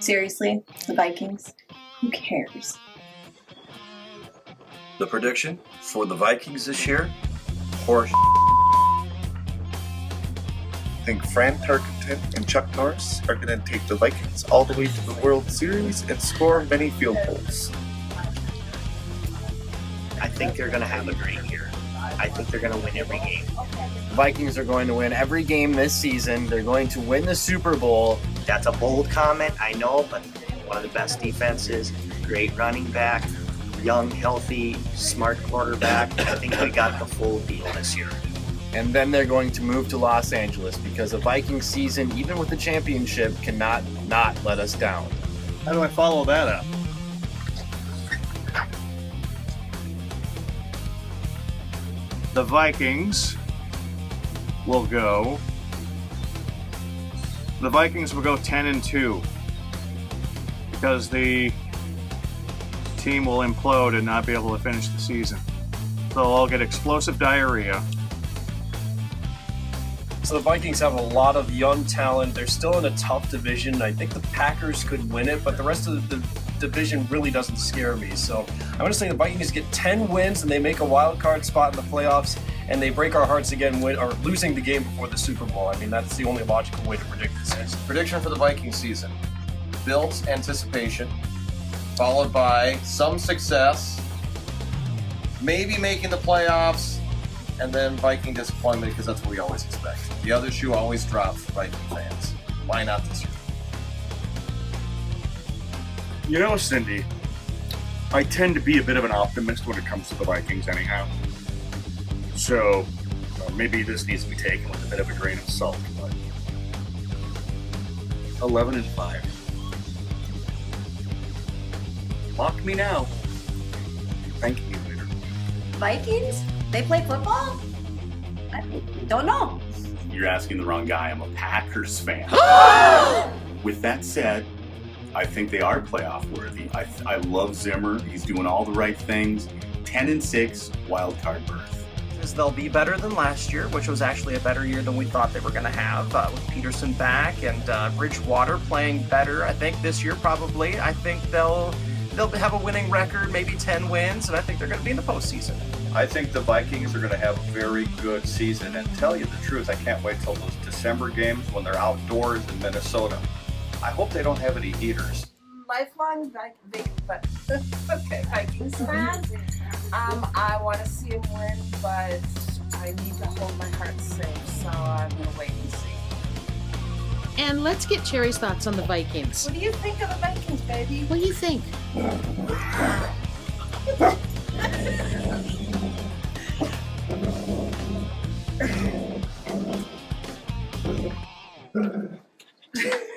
Seriously, the Vikings? Who cares? The prediction for the Vikings this year? Horse. I think Fran Tarkenton and Chuck Norris are going to take the Vikings all the way to the World Series and score many field goals. I think they're going to have a great year. I think they're going to win every game. The Vikings are going to win every game this season. They're going to win the Super Bowl. That's a bold comment, I know, but one of the best defenses, great running back, young, healthy, smart quarterback. I think we got the full deal this year. And then they're going to move to Los Angeles because the Vikings season, even with the championship, cannot not let us down. How do I follow that up? The Vikings will go. The Vikings will go 10-2 because the team will implode and not be able to finish the season. They'll all get explosive diarrhea. So the Vikings have a lot of young talent. They're still in a tough division. I think the Packers could win it, but the rest of the division really doesn't scare me. So I'm going to say the Vikings get 10 wins and they make a wild card spot in the playoffs, and they break our hearts again or losing the game before the Super Bowl. I mean, that's the only logical way to predict this season. Prediction for the Vikings season: builds anticipation, followed by some success, maybe making the playoffs, and then Viking disappointment, because that's what we always expect. The other shoe always drops for Viking fans. Why not this year? You know, Cindy, I tend to be a bit of an optimist when it comes to the Vikings anyhow. So maybe this needs to be taken with a bit of a grain of salt, but 11-5. Mock me now. Thank you, later. Vikings? They play football? I don't know. You're asking the wrong guy. I'm a Packers fan. With that said, I think they are playoff worthy. I love Zimmer. He's doing all the right things. 10-6, wild card berth. They'll be better than last year, which was actually a better year than we thought they were going to have, with Peterson back and Bridgewater playing better. I think this year probably. I think they'll have a winning record, maybe 10 wins, and I think they're going to be in the postseason. I think the Vikings are going to have a very good season. And tell you the truth, I can't wait till those December games when they're outdoors in Minnesota. I hope they don't have any heaters. Lifelong Vikings fan. I want to see him win, but I need to hold my heart safe, so I'm going to wait and see. And let's get Cherry's thoughts on the Vikings. What do you think of the Vikings, baby? What do you think?